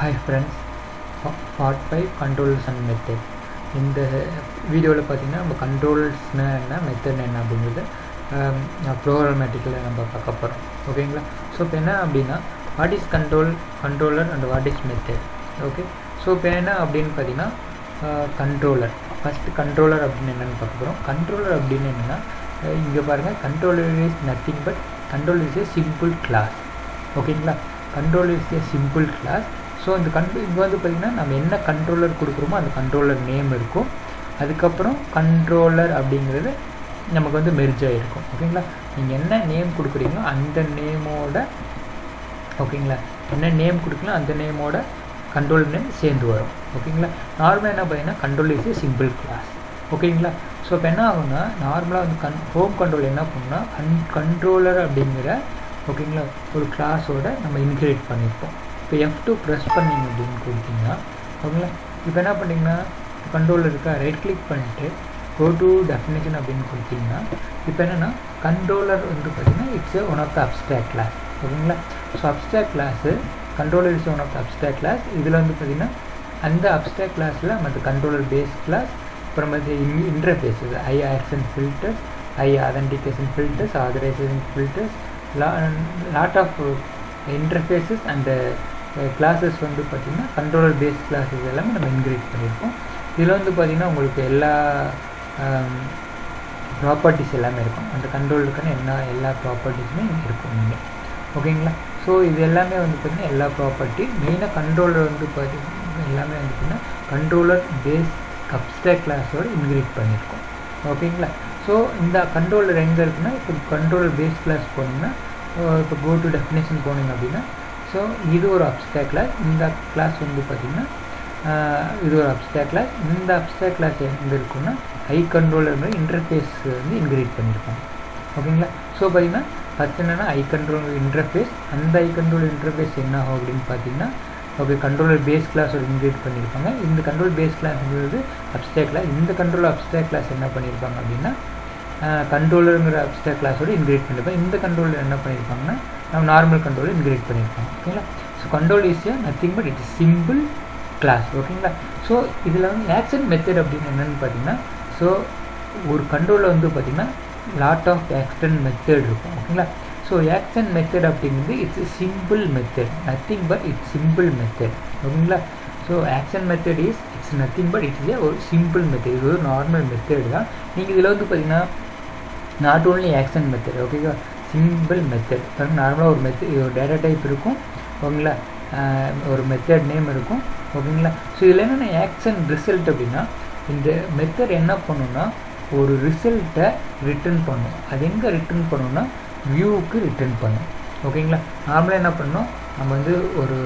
Hi friends, part 5 controls and method. In the video la pathina நம்ம controls na enna method enna abindrathu programmatically நம்ம பார்க்க போறோம். ஓகேங்களா? So இப்போ என்ன அப்படினா what is controller and what is method. Okay, so இப்போ என்ன அப்படினு பாத்தீனா controller. First controller அப்படினா என்னன்னு பார்க்க போறோம். Controller அப்படினா என்னன்னா இங்க பாருங்க, controller is nothing but controller is a simple class. ஓகேங்களா? Controller is a simple class. So இந்த இது வந்து பார்த்தீங்கன்னா நம்ம என்ன கண்ட்ரோலர் கொடுக்குறோமோ அந்த கண்ட்ரோலர் நேம் இருக்கும். அதுக்கப்புறம் கண்ட்ரோலர் அப்படிங்கிறது நமக்கு வந்து மெர்ஜ் ஆகிருக்கும். ஓகேங்களா? நீங்கள் என்ன நேம் கொடுக்குறீங்களோ அந்த நேமோட, ஓகேங்களா, என்ன நேம் கொடுக்கலாம் அந்த நேமோட கண்ட்ரோலர் நேம் சேர்ந்து வரும். ஓகேங்களா? நார்மலாக என்ன பார்த்தீங்கன்னா கண்ட்ரோலர் இஸ் சிம்பிள் கிளாஸ். ஓகேங்களா? ஸோ இப்போ என்ன ஆகும்னா நார்மலாக வந்து ஹோம் கண்ட்ரோல் என்ன பண்ணணும்னா கண்ட்ரோலர் அப்படிங்கிற, ஓகேங்களா, ஒரு கிளாஸோட நம்ம இன்கிரேட் பண்ணியிருப்போம். இப்போ F2 ப்ரெஸ் பண்ணிங்க அப்படின்னு கொடுத்தீங்கன்னா, ஓகேங்களா, இப்போ என்ன பண்ணிங்கன்னா கண்ட்ரோலர் இருக்கா, ரைட் கிளிக் பண்ணிட்டு கோ டு டெஃபினேஷன் அப்படின்னு கொடுத்தீங்கன்னா, இப்போ என்னென்னா கண்ட்ரோலர் வந்து பார்த்திங்கன்னா it's one of the abstract class. ஓகேங்களா? So abstract class controller is one of the abstract class. இதில் வந்து பார்த்திங்கன்னா அந்த அப்ஸ்ட்ராக்ட் கிளாஸில் மற்ற கண்ட்ரோலர் பேஸ் கிளாஸ், அப்புறம் மற்ற interfaces, I action filters, I authentication filters, authorization filters, lot of interfaces and classes வந்து பார்த்திங்கன்னா கண்ட்ரோலர் பேஸ் கிளாஸஸ் எல்லாமே நம்ம இன்க்ரீட் பண்ணியிருக்கோம். இதில் வந்து பார்த்திங்கன்னா உங்களுக்கு எல்லா ப்ராப்பர்ட்டிஸ் எல்லாமே இருக்கும். அந்த கண்ட்ரோலுக்கான எல்லா ப்ராப்பர்ட்டிஸுமே இருக்கும் இங்கே. ஓகேங்களா? ஸோ இது எல்லாமே வந்து பார்த்திங்கன்னா எல்லா ப்ராப்பர்ட்டி மெயினாக கண்ட்ரோலர் வந்து பார்த்திங்கன்னா எல்லாமே வந்து பார்த்திங்கன்னா கண்ட்ரோலர் பேஸ் அப்ஸ்ட்ராக்ட் கிளாஸோடு இன்க்ரீட் பண்ணியிருக்கோம். ஓகேங்களா? ஸோ இந்த கண்ட்ரோலர் எங்கே இருக்குன்னா இப்போ கண்ட்ரோலர் பேஸ் கிளாஸ் போனீங்கன்னா, இப்போ கோ டு டெஃபினேஷன் போனீங்க அப்படின்னா, ஸோ இது ஒரு அப்ஸ்ட்ராக்ட் கிளாஸ். இந்த கிளாஸ் வந்து பார்த்திங்கன்னா இது ஒரு அப்ஸ்ட்ராக்ட் கிளாஸ். இந்த அப்ஸ்ட்ராக்ட் கிளாஸ் எங்கே இருக்குன்னா ஐ கண்ட்ரோலர் இன்டர்ஃபேஸ் வந்து இன்க்ரீட் பண்ணியிருக்காங்க. ஓகேங்களா? ஸோ பார்த்திங்கன்னா ஃபஸ்ட் என்னென்னா ஐ கண்ட்ரோல் இன்டர்ஃபேஸ். அந்த ஐ கண்ட்ரோல் இன்டர்ஃபேஸ் என்ன ஆகும் அப்படின்னு பார்த்திங்கன்னா, ஓகே, கண்ட்ரோலர் பேஸ் கிளாஸ் ஒரு இன்க்ரீட் பண்ணியிருப்பாங்க. இந்த கண்ட்ரோல் பேஸ் கிளாஸ்ங்கிறது அப்ஸ்ட்ராக்ட் கிளாஸ். இந்த கண்ட்ரோல் அப்ஸ்ட்ராக்ட் கிளாஸ் என்ன பண்ணியிருப்பாங்க அப்படின்னா கண்ட்ரோலருங்கிற அப்ஸ்ட்ராக்ட் கிளாஸோடு இன்க்ரீட் பண்ணியிருப்பாங்க. இந்த கண்ட்ரோலர் என்ன பண்ணியிருப்பாங்கன்னா நம்ம நார்மல் கண்ட்ரோல் இன்க்ரீட் பண்ணியிருக்கோம். ஓகேங்களா? So control is nothing but it is simple class. ஓகேங்களா? ஸோ இதில் வந்து ஆக்ஷன் மெத்தட் அப்படின்னு என்னென்னு பார்த்தீங்கன்னா, ஸோ ஒரு கண்ட்ரோலில் வந்து பார்த்திங்கன்னா லாட் ஆஃப் ஆக்ஷன் மெத்தட் இருக்கும். ஓகேங்களா? ஸோ ஆக்ஷன் மெத்தட் அப்படிங்கிறது it's simple method, nothing but it's simple method. ஓகேங்களா? So action method is it's nothing but it's ஒரு சிம்பிள் மெத்தட். இது ஒரு நார்மல் மெத்தட் தான். நீங்கள் இதில் வந்து பார்த்திங்கன்னா நாட் ஓன்லி ஆக்ஷன் மெத்தட், ஓகேங்களா, சிம்பிள் மெத்தட். நார்மலாக ஒரு ஒரு டேட்டா டைப் இருக்கும். ஓகேங்களா? ஒரு மெத்தட் நேம் இருக்கும். ஓகேங்களா? ஸோ இதில் என்னென்ன ஆக்ஷன் ரிசல்ட் அப்படின்னா இந்த மெத்தட் என்ன பண்ணுன்னா ஒரு ரிசல்ட்டை ரிட்டர்ன் பண்ணும். அது எங்கே ரிட்டர்ன் பண்ணணும்னா வியூவுக்கு ரிட்டர்ன் பண்ணும். ஓகேங்களா? நார்மலாக என்ன பண்ணணும், நம்ம வந்து ஒரு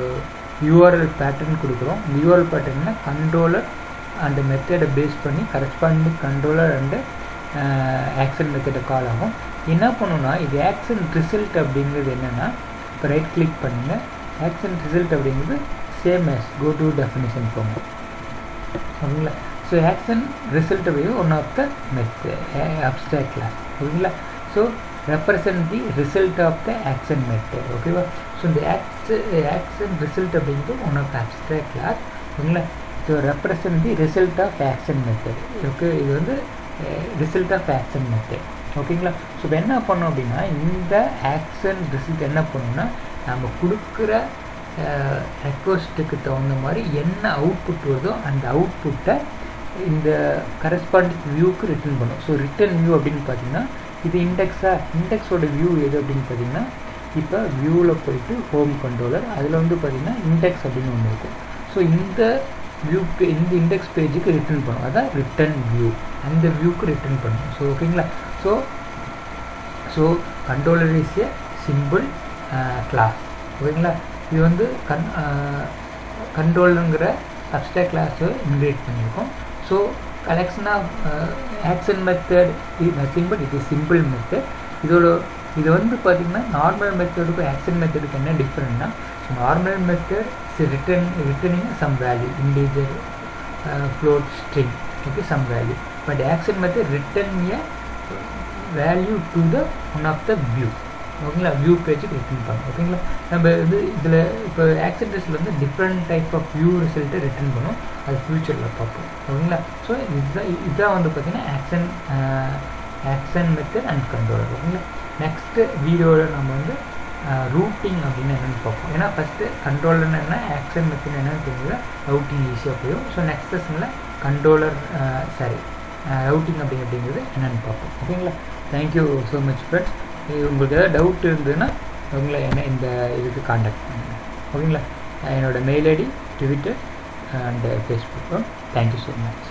யூஆர்எல் பேட்டர்ன் கொடுக்குறோம். யூஆர்எல் பேட்டர்ன்னா கண்ட்ரோலர் அந்த மெத்தடை பேஸ் பண்ணி கரஸ்பாண்டிங் கண்ட்ரோலர் அண்டு ஆக்ஷன் மெத்தடை கால் ஆகும். என்ன பண்ணணும்னா இது ஆக்ஷன் ரிசல்ட் அப்படிங்கிறது என்னென்னா, இப்போ ரைட் கிளிக் பண்ணுங்கள், ஆக்ஷன் ரிசல்ட் அப்படிங்கிறது same as go to definition போங்க. ஓகேங்களா? ஸோ ஆக்ஷன் ரிசல்ட் அப்படிங்கிறது one of the abstract class. ஓகேங்களா? So represent the result of the action method. ஓகேவா? ஸோ இந்த ஆக்ஷன் ரிசல்ட் அப்படிங்கிறது one of the abstract class. ஓகேங்களா? So represent the result of action method. Okay, இது வந்து result of action method. ஓகேங்களா? So இப்போ என்ன பண்ணோம் அப்படின்னா இந்த ஆக்ஷன் ரிசல்ட் என்ன பண்ணணும்னா நம்ம கொடுக்குற ரெக்வஸ்ட்டுக்கு தகுந்த மாதிரி என்ன அவுட்புட் வருதோ அந்த அவுட்புட்டை இந்த கரஸ்பாண்டிங் வியூவுக்கு ரிட்டர்ன் பண்ணும். ஸோ ரிட்டர்ன் வியூ அப்படின்னு பார்த்தீங்கன்னா இது இண்டெக்ஸோட வியூ எது அப்படின்னு பார்த்தீங்கன்னா, இப்போ வியூவில் போயிட்டு ஹோம் கண்ட்ரோலர், அதில் வந்து பார்த்திங்கன்னா இண்டெக்ஸ் அப்படின்னு ஒன்று இருக்கும். ஸோ இந்த வியூ இந்த இண்டெக்ஸ் பேஜுக்கு ரிட்டர்ன் பண்ணும். அதான் ரிட்டர்ன் வியூ, அந்த வியூக்கு ரிட்டர்ன் பண்ணும். ஸோ ஓகேங்களா? So controller is a simple class. ஓகேங்களா? இது வந்து கண்ட்ரோலுங்கிற அப்ஸ்ட்ராக்ட் கிளாஸை இன்க்ரீட் பண்ணியிருக்கோம். So collection of action method இது nothing but it is simple method. இது வந்து பார்த்திங்கன்னா நார்மல் மெத்தடுக்கும் ஆக்ஷன் மெத்தடுக்கு என்ன டிஃப்ரெண்ட்னா, normal method is returning some value, integer, float, string, okay, some value. But action method return a value to the one of the view. ஓகேங்களா view page return பண்ணோம். ஓகேங்களா நம்ம வந்து இதில் இப்போ ஆக்சன்ட்ஸில் வந்து டிஃப்ரெண்ட் டைப் ஆஃப் வியூ ரிசல்ட்டை ரிட்டர்ன் பண்ணோம், அது ஃபியூச்சரில் பார்ப்போம். ஓகேங்களா ஸோ இதுதான் வந்து பார்த்திங்கன்னா ஆக்சன் மெத்தட் அண்ட் கண்ட்ரோலர். ஓகேங்களா நெக்ஸ்ட்டு வீடியோவில் நம்ம வந்து ரூட்டிங் அப்படின்னு என்னென்னு பார்ப்போம். ஏன்னா ஃபஸ்ட்டு கண்ட்ரோலர்னு என்ன ஆக்சன் மெத்தட் என்னென்னு தெரிஞ்சது ரூட்டிங் ஈஸியாக போயிடும். ஸோ நெக்ஸ்ட் செஷனில் ரூட்டிங் அப்படிங்கிறது என்னென்னு பார்ப்போம். ஓகேங்களா தேங்க்யூ ஸோ மச் ஃப்ரெண்ட்ஸ். உங்களுக்கு ஏதாவது டவுட் இருந்ததுன்னா உங்களை என்ன இந்த இதுக்கு காண்டாக்ட் பண்ணுங்கள். ஓகேங்களா என்னோடய mail ID, Twitter and Facebook. Thank you so much.